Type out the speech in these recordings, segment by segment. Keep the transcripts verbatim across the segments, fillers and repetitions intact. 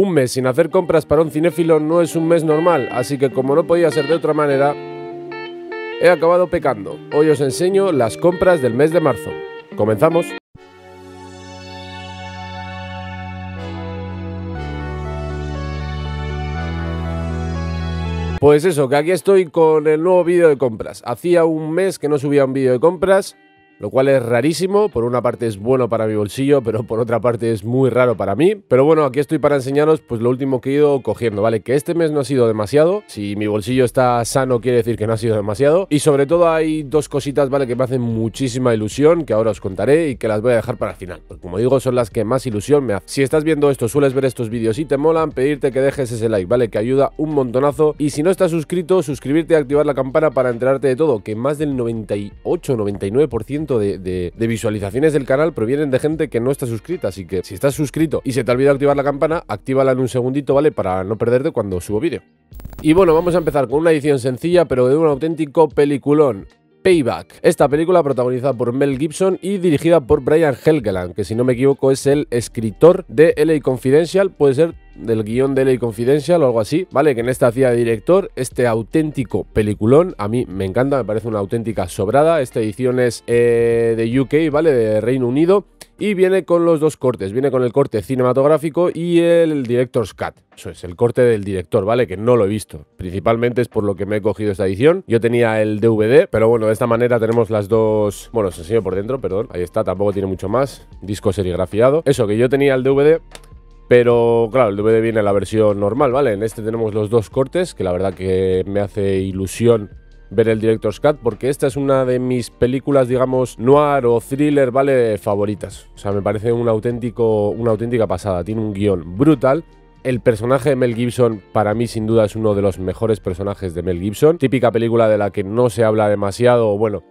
Un mes sin hacer compras para un cinéfilo no es un mes normal, así que como no podía ser de otra manera, he acabado pecando. Hoy os enseño las compras del mes de marzo. ¡Comenzamos! Pues eso, que aquí estoy con el nuevo vídeo de compras. Hacía un mes que no subía un vídeo de compras, lo cual es rarísimo. Por una parte es bueno para mi bolsillo, pero por otra parte es muy raro para mí. Pero bueno, aquí estoy para enseñaros pues lo último que he ido cogiendo, ¿vale? Que este mes no ha sido demasiado. Si mi bolsillo está sano, quiere decir que no ha sido demasiado. Y sobre todo hay dos cositas, ¿vale? Que me hacen muchísima ilusión, que ahora os contaré y que las voy a dejar para el final. Porque como digo, son las que más ilusión me hacen. Si estás viendo esto, sueles ver estos vídeos y te molan, pedirte que dejes ese like, ¿vale? Que ayuda un montonazo. Y si no estás suscrito, suscribirte y activar la campana para enterarte de todo. Que más del noventa y ocho, noventa y nueve por ciento De, de, de visualizaciones del canal provienen de gente que no está suscrita, así que si estás suscrito y se te olvida activar la campana, actívala en un segundito, ¿vale? Para no perderte cuando subo vídeo. Y bueno, vamos a empezar con una edición sencilla, pero de un auténtico peliculón. Payback. Esta película protagonizada por Mel Gibson y dirigida por Brian Helgeland, que si no me equivoco es el escritor de L A. Confidential, puede ser del guión de L A. Confidential o algo así, ¿vale? Que en esta hacía de director. Este auténtico peliculón, a mí me encanta, me parece una auténtica sobrada. Esta edición es eh, de U K, ¿vale? De Reino Unido. Y viene con los dos cortes, viene con el corte cinematográfico y el Director's Cut. Eso es, el corte del director, ¿vale? Que no lo he visto. Principalmente es por lo que me he cogido esta edición. Yo tenía el D V D, pero bueno, de esta manera tenemos las dos... Bueno, os enseño por dentro, perdón. Ahí está, tampoco tiene mucho más. Disco serigrafiado. Eso, que yo tenía el D V D... Pero claro, el D V D viene en la versión normal, ¿vale? En este tenemos los dos cortes, que la verdad que me hace ilusión ver el Director's Cut, porque esta es una de mis películas, digamos, noir o thriller, ¿vale? Favoritas. O sea, me parece un auténtico, una auténtica pasada. Tiene un guión brutal. El personaje de Mel Gibson, para mí sin duda, es uno de los mejores personajes de Mel Gibson. Típica película de la que no se habla demasiado, bueno...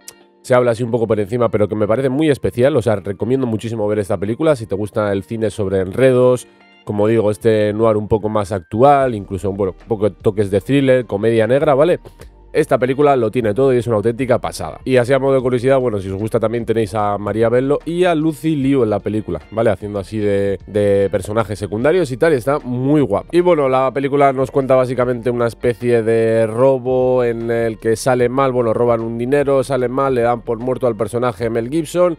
Se habla así un poco por encima, pero que me parece muy especial. O sea, recomiendo muchísimo ver esta película si te gusta el cine sobre enredos. Como digo, este noir un poco más actual, incluso, bueno, un poco toques de thriller, comedia negra, ¿vale? Esta película lo tiene todo y es una auténtica pasada. Y así a modo de curiosidad, bueno, si os gusta también tenéis a María Bello y a Lucy Liu en la película, ¿vale? Haciendo así de, de personajes secundarios y tal, y está muy guapa. Y bueno, la película nos cuenta básicamente una especie de robo en el que sale mal, bueno, roban un dinero, sale mal, le dan por muerto al personaje Mel Gibson...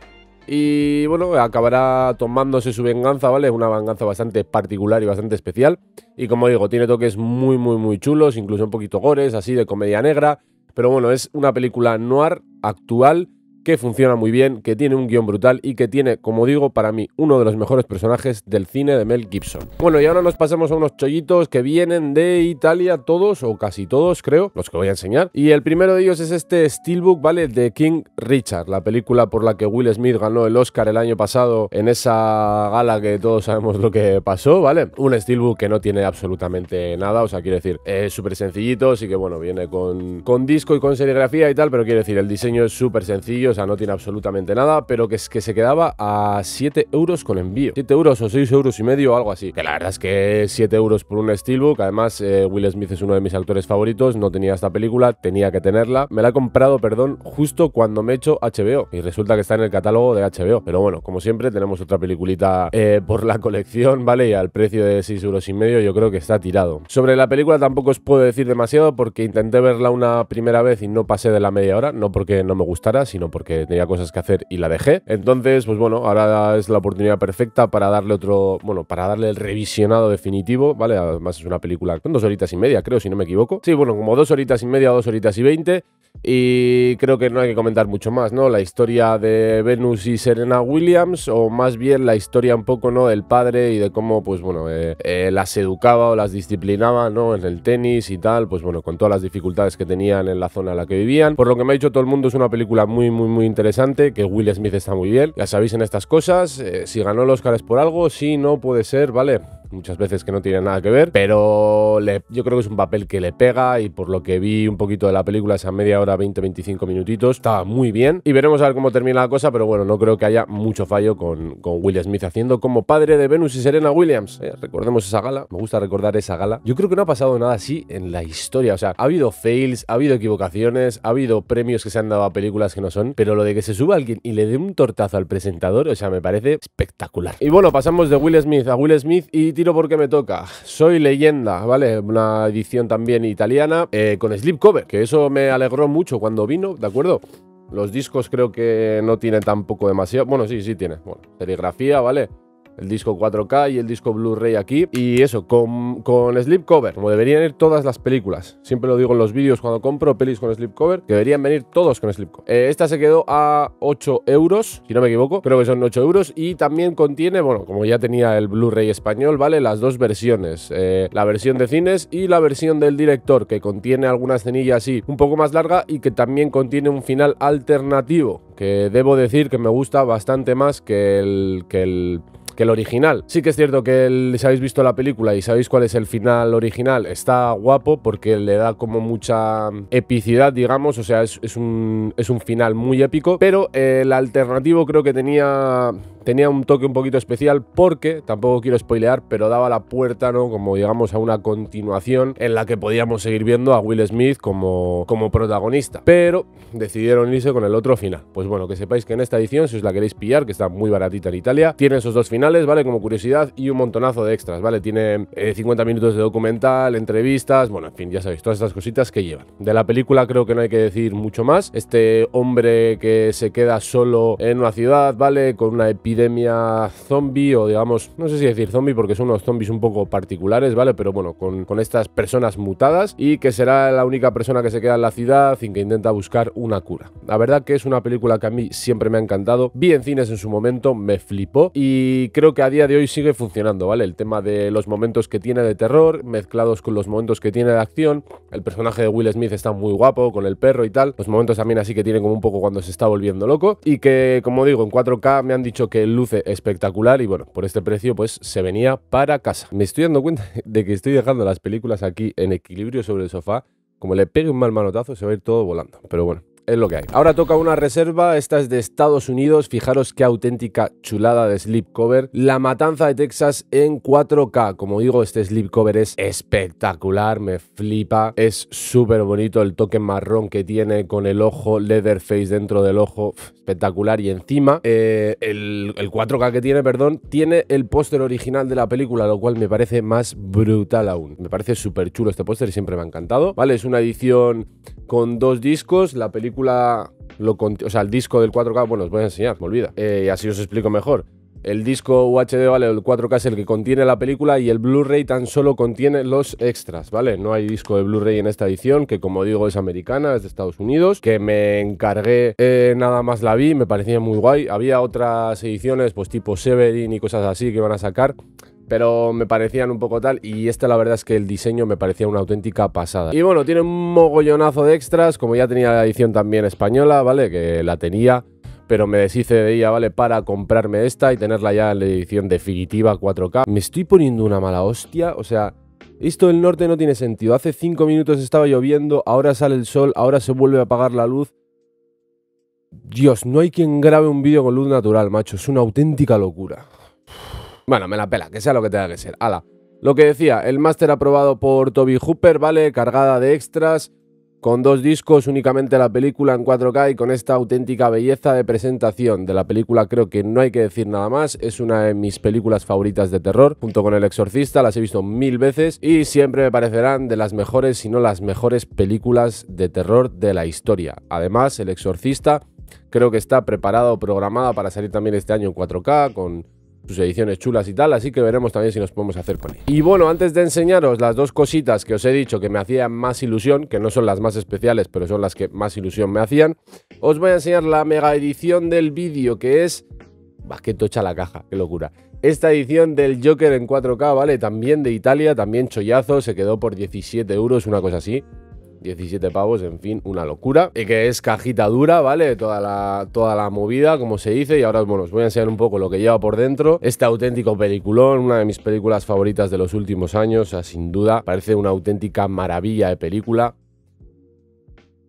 Y bueno, acabará tomándose su venganza, ¿vale? Una venganza bastante particular y bastante especial. Y como digo, tiene toques muy, muy, muy chulos, incluso un poquito gores, así de comedia negra. Pero bueno, es una película noir, actual, que funciona muy bien, que tiene un guión brutal y que tiene, como digo, para mí, uno de los mejores personajes del cine de Mel Gibson. Bueno, y ahora nos pasamos a unos chollitos que vienen de Italia, todos, o casi todos, creo, los que voy a enseñar. Y el primero de ellos es este Steelbook, ¿vale? De King Richard, la película por la que Will Smith ganó el Oscar el año pasado en esa gala que todos sabemos lo que pasó, ¿vale? Un Steelbook que no tiene absolutamente nada, o sea, quiero decir, es súper sencillito, sí que bueno, viene con, con disco y con serigrafía y tal, pero quiero decir, el diseño es súper sencillo. O sea, no tiene absolutamente nada, pero que es que se quedaba a siete euros con envío. siete euros o seis euros y medio o algo así. Que la verdad es que siete euros por un Steelbook. Además, eh, Will Smith es uno de mis actores favoritos. No tenía esta película, tenía que tenerla. Me la he comprado, perdón, justo cuando me he hecho H B O. Y resulta que está en el catálogo de H B O. Pero bueno, como siempre, tenemos otra peliculita eh, por la colección, ¿vale? Y al precio de seis euros y medio yo creo que está tirado. Sobre la película tampoco os puedo decir demasiado porque intenté verla una primera vez y no pasé de la media hora. No porque no me gustara, sino porque... que tenía cosas que hacer y la dejé. Entonces, pues bueno, ahora es la oportunidad perfecta para darle otro, bueno, para darle el revisionado definitivo, ¿vale? Además es una película con dos horitas y media, creo, si no me equivoco. Sí, bueno, como dos horitas y media o dos horitas y veinte. Y creo que no hay que comentar mucho más, ¿no? La historia de Venus y Serena Williams, o más bien la historia un poco, ¿no? Del padre y de cómo, pues bueno, eh, eh, las educaba o las disciplinaba, ¿no? En el tenis y tal, pues bueno, con todas las dificultades que tenían en la zona en la que vivían. Por lo que me ha dicho todo el mundo, es una película muy, muy, muy muy interesante, que Will Smith está muy bien. Ya sabéis en estas cosas, eh, si ganó el Oscar es por algo, si no puede ser, ¿vale? Muchas veces que no tiene nada que ver, pero le, yo creo que es un papel que le pega y por lo que vi un poquito de la película, esa media hora, veinte, veinticinco minutitos, estaba muy bien. Y veremos a ver cómo termina la cosa, pero bueno, no creo que haya mucho fallo con, con Will Smith haciendo como padre de Venus y Serena Williams. Eh, recordemos esa gala, me gusta recordar esa gala. Yo creo que no ha pasado nada así en la historia, o sea, ha habido fails, ha habido equivocaciones, ha habido premios que se han dado a películas que no son, pero lo de que se suba alguien y le dé un tortazo al presentador, o sea, me parece espectacular. Y bueno, pasamos de Will Smith a Will Smith y tiro porque me toca. Soy leyenda, ¿vale? Una edición también italiana, eh, con slipcover, que eso me alegró mucho cuando vino, ¿de acuerdo? Los discos creo que no tienen tampoco demasiado. Bueno, sí, sí tiene. Bueno, serigrafía, ¿vale? El disco cuatro K y el disco Blu-ray aquí. Y eso, con, con slipcover, como deberían ir todas las películas. Siempre lo digo en los vídeos cuando compro pelis con slipcover, que deberían venir todos con slipcover. Eh, esta se quedó a ocho euros, si no me equivoco. Creo que son ocho euros. Y también contiene, bueno, como ya tenía el Blu-ray español, ¿vale? Las dos versiones. Eh, la versión de cines y la versión del director, que contiene alguna escenilla así un poco más larga y que también contiene un final alternativo, que debo decir que me gusta bastante más que el... Que el que el original. Sí que es cierto que el, si habéis visto la película y sabéis cuál es el final original, está guapo porque le da como mucha epicidad, digamos, o sea, es, es, un, es un final muy épico, pero el alternativo creo que tenía... Tenía un toque un poquito especial porque, tampoco quiero spoilear, pero daba la puerta, ¿no? Como digamos a una continuación en la que podíamos seguir viendo a Will Smith como, como protagonista. Pero decidieron irse con el otro final. Pues bueno, que sepáis que en esta edición, si os la queréis pillar, que está muy baratita en Italia, tiene esos dos finales, ¿vale? Como curiosidad y un montonazo de extras, ¿vale? Tiene eh, cincuenta minutos de documental, entrevistas, bueno, en fin, ya sabéis, todas estas cositas que llevan. De la película creo que no hay que decir mucho más. Este hombre que se queda solo en una ciudad, ¿vale? Con una epidemia epidemia zombie, o digamos, no sé si decir zombie porque son unos zombies un poco particulares, ¿vale? Pero bueno, con, con estas personas mutadas, y que será la única persona que se queda en la ciudad y que intenta buscar una cura. La verdad que es una película que a mí siempre me ha encantado, vi en cines en su momento, me flipó y creo que a día de hoy sigue funcionando, ¿vale? El tema de los momentos que tiene de terror mezclados con los momentos que tiene de acción, el personaje de Will Smith está muy guapo con el perro y tal, los momentos también así que tiene como un poco cuando se está volviendo loco, y que como digo, en cuatro K me han dicho que luce espectacular y bueno, por este precio pues se venía para casa. Me estoy dando cuenta de que estoy dejando las películas aquí en equilibrio sobre el sofá, como le pegue un mal manotazo se va a ir todo volando, pero bueno, es lo que hay. Ahora toca una reserva, esta es de Estados Unidos, fijaros qué auténtica chulada de slipcover, La matanza de Texas en cuatro K, como digo, este slipcover es espectacular, me flipa, es súper bonito, el toque marrón que tiene con el ojo, Leatherface dentro del ojo, espectacular, y encima eh, el, el cuatro K que tiene, perdón, tiene el póster original de la película, lo cual me parece más brutal aún, me parece súper chulo este póster y siempre me ha encantado, ¿vale? Es una edición con dos discos, la película Lo o sea, el disco del cuatro K, bueno, os voy a enseñar, me olvida, eh, y así os explico mejor. El disco U H D, vale, el cuatro K es el que contiene la película y el Blu-ray tan solo contiene los extras, ¿vale? No hay disco de Blu-ray en esta edición, que como digo es americana, es de Estados Unidos, que me encargué, eh, nada más la vi, me parecía muy guay. Había otras ediciones, pues tipo Severin y cosas así que van a sacar, pero me parecían un poco tal, y esta la verdad es que el diseño me parecía una auténtica pasada. Y bueno, tiene un mogollonazo de extras, como ya tenía la edición también española, ¿vale? Que la tenía, pero me deshice de ella, ¿vale? Para comprarme esta y tenerla ya en la edición definitiva cuatro K. Me estoy poniendo una mala hostia, o sea... Esto del norte no tiene sentido. Hace cinco minutos estaba lloviendo, ahora sale el sol, ahora se vuelve a apagar la luz. Dios, no hay quien grabe un vídeo con luz natural, macho. Es una auténtica locura. Bueno, me la pela, que sea lo que tenga que ser. Ala. Lo que decía, el máster aprobado por Toby Hooper, ¿vale? Cargada de extras, con dos discos, únicamente la película en cuatro K y con esta auténtica belleza de presentación de la película. Creo que no hay que decir nada más, es una de mis películas favoritas de terror, junto con El Exorcista, las he visto mil veces y siempre me parecerán de las mejores, si no las mejores películas de terror de la historia. Además, El Exorcista creo que está preparada o programada para salir también este año en cuatro K, con... sus ediciones chulas y tal, así que veremos también si nos podemos hacer con él. Y bueno, antes de enseñaros las dos cositas que os he dicho que me hacían más ilusión, que no son las más especiales, pero son las que más ilusión me hacían, os voy a enseñar la mega edición del vídeo, que es... Bah, qué tocha la caja, qué locura. Esta edición del Joker en cuatro K, ¿vale? También de Italia, también chollazo, se quedó por diecisiete euros, una cosa así. diecisiete pavos, en fin, una locura. Y que es cajita dura, ¿vale? Toda la, toda la movida, como se dice. Y ahora, bueno, os voy a enseñar un poco lo que lleva por dentro. Este auténtico peliculón, una de mis películas favoritas de los últimos años, o sea, sin duda. Parece una auténtica maravilla de película.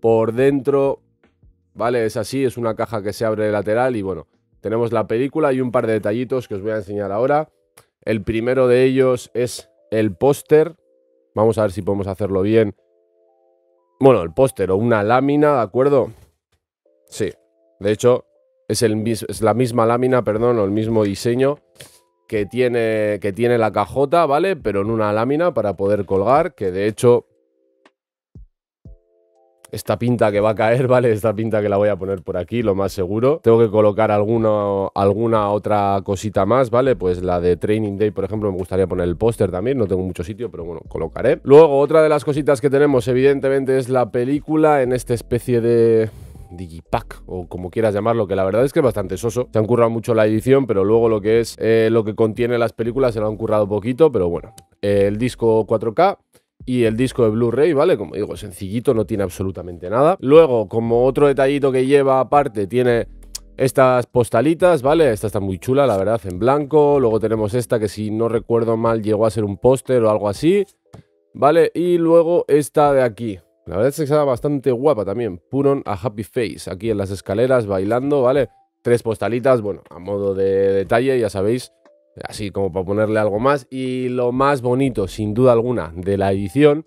Por dentro, ¿vale? Es así, es una caja que se abre de lateral. Y bueno, tenemos la película y un par de detallitos que os voy a enseñar ahora. El primero de ellos es el póster. Vamos a ver si podemos hacerlo bien. Bueno, el póster o una lámina, ¿de acuerdo? Sí, de hecho, es, el, es la misma lámina, perdón, o el mismo diseño. que tiene, que tiene la cajota, ¿vale? Pero en una lámina para poder colgar, que de hecho... Esta pinta que va a caer, ¿vale? Esta pinta que la voy a poner por aquí, lo más seguro. Tengo que colocar alguna, alguna otra cosita más, ¿vale? Pues la de Training Day, por ejemplo, me gustaría poner el póster también. No tengo mucho sitio, pero bueno, colocaré. Luego, otra de las cositas que tenemos, evidentemente, es la película en esta especie de... digipack o como quieras llamarlo, que la verdad es que es bastante soso. Se han currado mucho la edición, pero luego lo que es eh, lo que contiene las películas se lo han currado poquito, pero bueno. Eh, el disco cuatro K y el disco de Blu-ray, ¿vale? Como digo, sencillito, no tiene absolutamente nada. Luego, como otro detallito que lleva aparte, tiene estas postalitas, ¿vale? Esta está muy chula, la verdad, en blanco. Luego tenemos esta que, si no recuerdo mal, llegó a ser un póster o algo así, ¿vale? Y luego esta de aquí. La verdad es que está bastante guapa también. Put on a happy face. Aquí en las escaleras bailando, ¿vale? Tres postalitas, bueno, a modo de detalle, ya sabéis. Así como para ponerle algo más. Y lo más bonito, sin duda alguna, de la edición,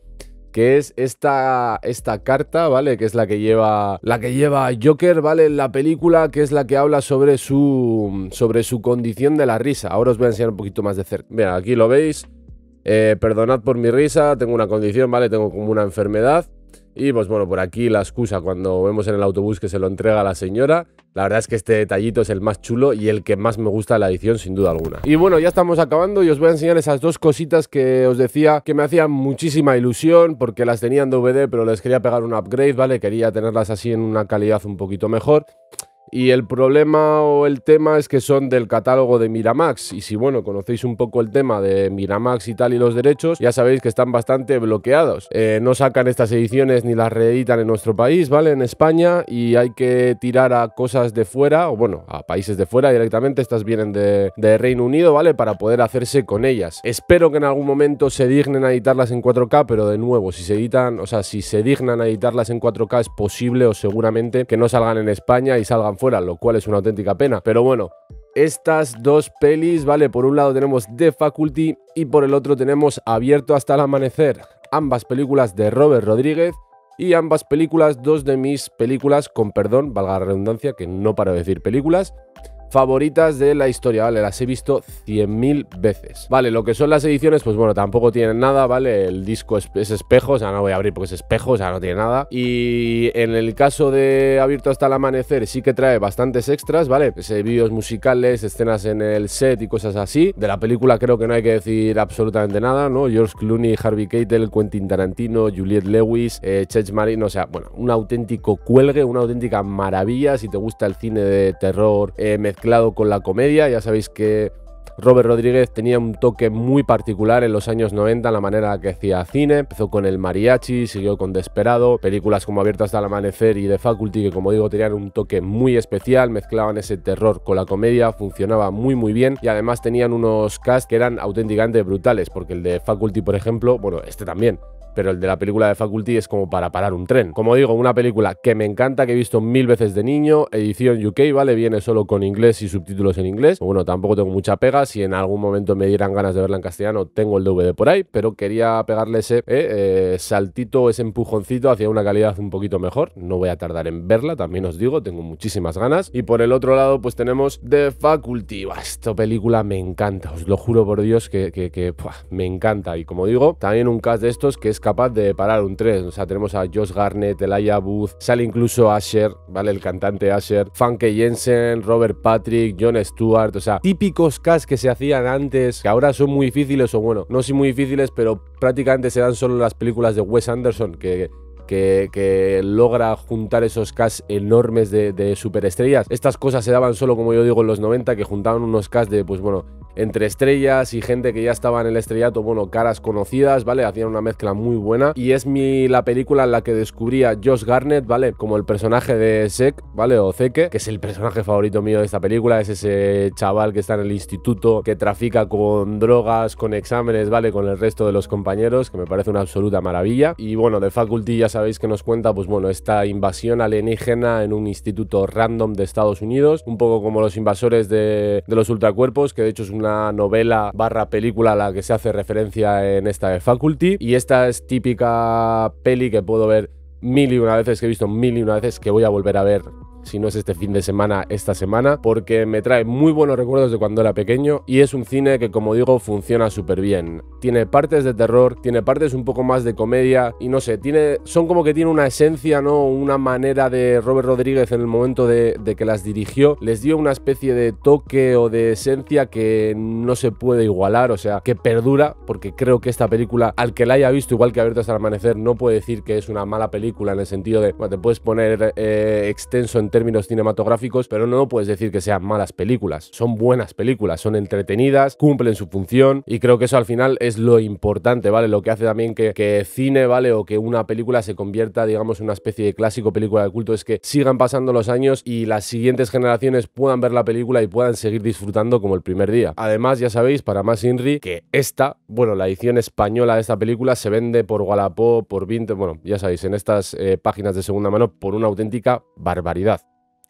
que es esta, esta carta, ¿vale? Que es la que lleva la que lleva Joker, ¿vale? En la película, que es la que habla sobre su, sobre su condición de la risa. Ahora os voy a enseñar un poquito más de cerca. Mira, aquí lo veis. Eh, perdonad por mi risa, tengo una condición, ¿vale? Tengo como una enfermedad. Y pues bueno, por aquí la excusa cuando vemos en el autobús que se lo entrega a la señora. La verdad es que este detallito es el más chulo y el que más me gusta de la edición, sin duda alguna. Y bueno, ya estamos acabando y os voy a enseñar esas dos cositas que os decía que me hacían muchísima ilusión porque las tenía en D V D, pero les quería pegar un upgrade, ¿vale? Quería tenerlas así en una calidad un poquito mejor. Y el problema o el tema es que son del catálogo de Miramax. Y si, bueno, conocéis un poco el tema de Miramax y tal y los derechos, ya sabéis que están bastante bloqueados. Eh, no sacan estas ediciones ni las reeditan en nuestro país, ¿vale? En España. Y hay que tirar a cosas de fuera, o bueno, a países de fuera directamente. Estas vienen de, de Reino Unido, ¿vale? Para poder hacerse con ellas. Espero que en algún momento se dignen a editarlas en cuatro K, pero de nuevo, si se editan, o sea, si se dignan a editarlas en cuatro K, es posible o seguramente que no salgan en España y salgan fuera, lo cual es una auténtica pena. Pero bueno, estas dos pelis, ¿vale? Por un lado tenemos The Faculty y por el otro tenemos Abierto hasta el Amanecer. Ambas películas de Robert Rodríguez y ambas películas, dos de mis películas, con perdón, valga la redundancia, que no paro de decir películas, favoritas de la historia, ¿vale? Las he visto cien mil veces. Vale, lo que son las ediciones, pues bueno, tampoco tienen nada, ¿vale? El disco es, es espejo, o sea, no voy a abrir porque es espejo, o sea, no tiene nada. Y en el caso de Abierto hasta el Amanecer sí que trae bastantes extras, ¿vale? Pues, eh, vídeos musicales, escenas en el set y cosas así. De la película creo que no hay que decir absolutamente nada, ¿no? George Clooney, Harvey Keitel, Quentin Tarantino, Juliette Lewis, eh, Chech Marin, o sea, bueno, un auténtico cuelgue, una auténtica maravilla. Si te gusta el cine de terror, eh, mezclado con la comedia, ya sabéis que Robert Rodríguez tenía un toque muy particular en los años noventa en la manera que hacía cine. Empezó con El Mariachi, siguió con Desperado, películas como Abierto hasta el Amanecer y The Faculty, que como digo tenían un toque muy especial, mezclaban ese terror con la comedia, funcionaba muy muy bien y además tenían unos casts que eran auténticamente brutales, porque el de Faculty, por ejemplo, bueno, este también, pero el de la película de Faculty es como para parar un tren. Como digo, una película que me encanta, que he visto mil veces de niño, edición U K, ¿vale? Viene solo con inglés y subtítulos en inglés. Bueno, tampoco tengo mucha pega, si en algún momento me dieran ganas de verla en castellano, tengo el D V D por ahí, pero quería pegarle ese eh, eh, saltito, ese empujoncito hacia una calidad un poquito mejor. No voy a tardar en verla, también os digo, tengo muchísimas ganas. Y por el otro lado, pues tenemos The Faculty. Buah, esta película me encanta, os lo juro por Dios que, que, que buah, me encanta. Y como digo, también un cast de estos que es capaz de parar un tren. O sea, tenemos a Josh Garnett, Elijah Wood, sale incluso Asher, ¿vale? El cantante Asher, Funke Jensen, Robert Patrick, John Stewart, o sea, típicos casts que se hacían antes, que ahora son muy difíciles, o bueno, no son muy difíciles, pero prácticamente se dan solo las películas de Wes Anderson, que... Que, que logra juntar esos casts enormes de, de superestrellas. Estas cosas se daban solo, como yo digo, en los noventa, que juntaban unos casts de, pues bueno, entre estrellas y gente que ya estaba en el estrellato, bueno, caras conocidas, ¿vale? Hacían una mezcla muy buena. Y es mi, la película en la que descubrí a Josh Garnett, ¿vale? Como el personaje de Zeke, ¿vale? O Zeke, que es el personaje favorito mío de esta película. Es ese chaval que está en el instituto, que trafica con drogas, con exámenes, ¿vale? Con el resto de los compañeros, que me parece una absoluta maravilla. Y bueno, The Faculty ya sabéis que nos cuenta, pues bueno, esta invasión alienígena en un instituto random de Estados Unidos, un poco como Los invasores de, de los ultracuerpos, que de hecho es una novela barra película a la que se hace referencia en esta de Faculty. Y esta es típica peli que puedo ver mil y una veces, que he visto mil y una veces, que voy a volver a ver si no es este fin de semana, esta semana, porque me trae muy buenos recuerdos de cuando era pequeño y es un cine que, como digo, funciona súper bien. Tiene partes de terror, tiene partes un poco más de comedia y no sé, tiene, son como que tiene una esencia, ¿no? Una manera de Robert Rodríguez en el momento de, de que las dirigió, les dio una especie de toque o de esencia que no se puede igualar, o sea, que perdura, porque creo que esta película, al que la haya visto, igual que Abierto hasta el amanecer, no puede decir que es una mala película en el sentido de, bueno, te puedes poner eh, extenso en términos cinematográficos, pero no puedes decir que sean malas películas. Son buenas películas, son entretenidas, cumplen su función y creo que eso al final es lo importante, ¿vale? Lo que hace también que, que cine, ¿vale? O que una película se convierta, digamos, en una especie de clásico película de culto, es que sigan pasando los años y las siguientes generaciones puedan ver la película y puedan seguir disfrutando como el primer día. Además, ya sabéis, para más Inri, que esta, bueno, la edición española de esta película se vende por Wallapop, por Vinted, bueno, ya sabéis, en estas eh, páginas de segunda mano por una auténtica barbaridad.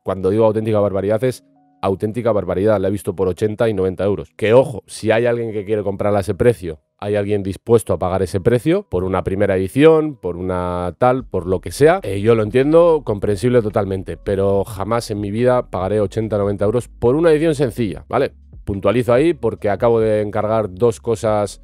Cuando digo auténtica barbaridad es auténtica barbaridad, la he visto por ochenta y noventa euros. Que ojo, si hay alguien que quiere comprarla a ese precio, hay alguien dispuesto a pagar ese precio por una primera edición, por una tal, por lo que sea, eh, yo lo entiendo, comprensible totalmente, pero jamás en mi vida pagaré ochenta a noventa euros por una edición sencilla, ¿vale? Puntualizo ahí porque acabo de encargar dos cosas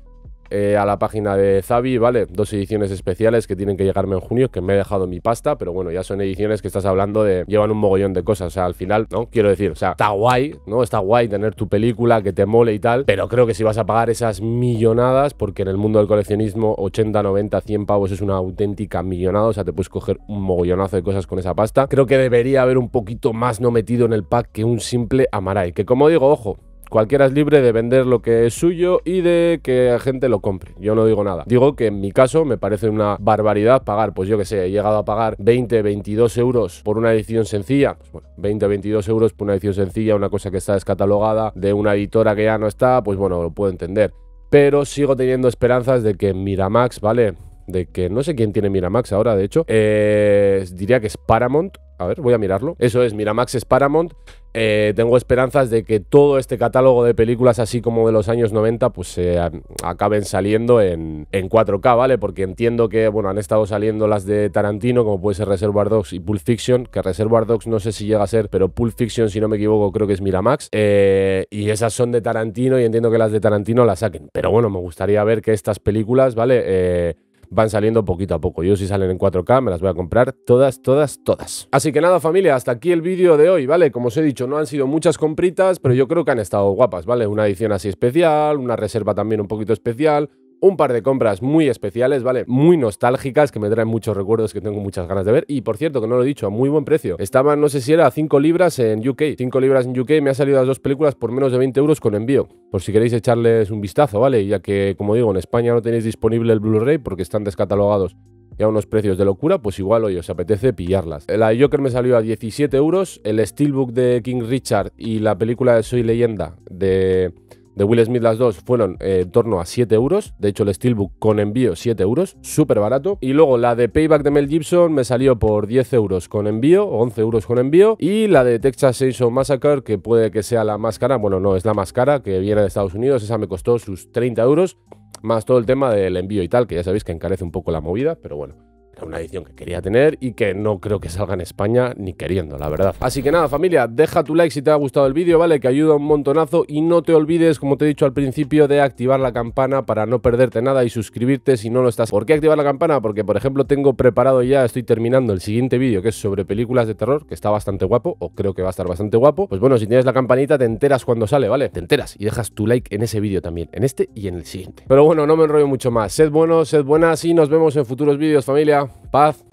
eh, a la página de Zavi, ¿vale? Dos ediciones especiales que tienen que llegarme en junio, que me he dejado mi pasta, pero bueno, ya son ediciones que estás hablando de... llevan un mogollón de cosas, o sea, al final, ¿no? Quiero decir, o sea, está guay, ¿no? Está guay tener tu película que te mole y tal, pero creo que si vas a pagar esas millonadas, porque en el mundo del coleccionismo ochenta, noventa, cien pavos es una auténtica millonada, o sea, te puedes coger un mogollonazo de cosas con esa pasta. Creo que debería haber un poquito más no metido en el pack que un simple amaray, que como digo, ojo, cualquiera es libre de vender lo que es suyo y de que la gente lo compre. Yo no digo nada. Digo que en mi caso me parece una barbaridad pagar, pues yo que sé, he llegado a pagar veinte, veintidós euros por una edición sencilla. Pues bueno, veinte, veintidós euros por una edición sencilla, una cosa que está descatalogada de una editora que ya no está, pues bueno, lo puedo entender. Pero sigo teniendo esperanzas de que Miramax, ¿vale? De que no sé quién tiene Miramax ahora, de hecho. Eh, diría que es Paramount. A ver, voy a mirarlo. Eso es, Miramax es Paramount. Eh, tengo esperanzas de que todo este catálogo de películas así como de los años noventa pues eh, acaben saliendo en, en cuatro K, ¿vale? Porque entiendo que, bueno, han estado saliendo las de Tarantino, como puede ser Reservoir Dogs y Pulp Fiction, que Reservoir Dogs no sé si llega a ser, pero Pulp Fiction, si no me equivoco, creo que es Miramax, eh, y esas son de Tarantino y entiendo que las de Tarantino las saquen, pero bueno, me gustaría ver que estas películas, ¿vale? Eh, van saliendo poquito a poco. Yo si salen en cuatro K me las voy a comprar todas, todas, todas. Así que nada, familia, hasta aquí el vídeo de hoy, ¿vale? Como os he dicho, no han sido muchas compritas, pero yo creo que han estado guapas, ¿vale? Una edición así especial, una reserva también un poquito especial, un par de compras muy especiales, ¿vale? Muy nostálgicas, que me traen muchos recuerdos que tengo muchas ganas de ver. Y por cierto, que no lo he dicho, a muy buen precio. Estaban, no sé si era cinco libras en U K. cinco libras en U K, me han salido las dos películas por menos de veinte euros con envío. Por si queréis echarles un vistazo, ¿vale? Ya que, como digo, en España no tenéis disponible el Blu-ray porque están descatalogados y a unos precios de locura, pues igual hoy os apetece pillarlas. La Joker me salió a diecisiete euros. El Steelbook de King Richard y la película de Soy Leyenda de... de Will Smith, las dos fueron eh, en torno a siete euros. De hecho, el Steelbook con envío siete euros. Súper barato. Y luego la de Payback de Mel Gibson me salió por diez euros con envío, o once euros con envío. Y la de Texas Chainsaw Massacre, que puede que sea la más cara. Bueno, no, es la más cara, que viene de Estados Unidos. Esa me costó sus treinta euros. Más todo el tema del envío y tal, que ya sabéis que encarece un poco la movida, pero bueno. Una edición que quería tener y que no creo que salga en España ni queriendo, la verdad. Así que nada, familia, deja tu like si te ha gustado el vídeo, ¿vale? Que ayuda un montonazo y no te olvides, como te he dicho al principio, de activar la campana para no perderte nada y suscribirte si no lo estás. ¿Por qué activar la campana? Porque, por ejemplo, tengo preparado ya, estoy terminando el siguiente vídeo que es sobre películas de terror, que está bastante guapo, o creo que va a estar bastante guapo. Pues bueno, si tienes la campanita te enteras cuando sale, ¿vale? Te enteras y dejas tu like en ese vídeo también, en este y en el siguiente. Pero bueno, no me enrollo mucho más. Sed buenos, sed buenas y nos vemos en futuros vídeos, familia. Paz.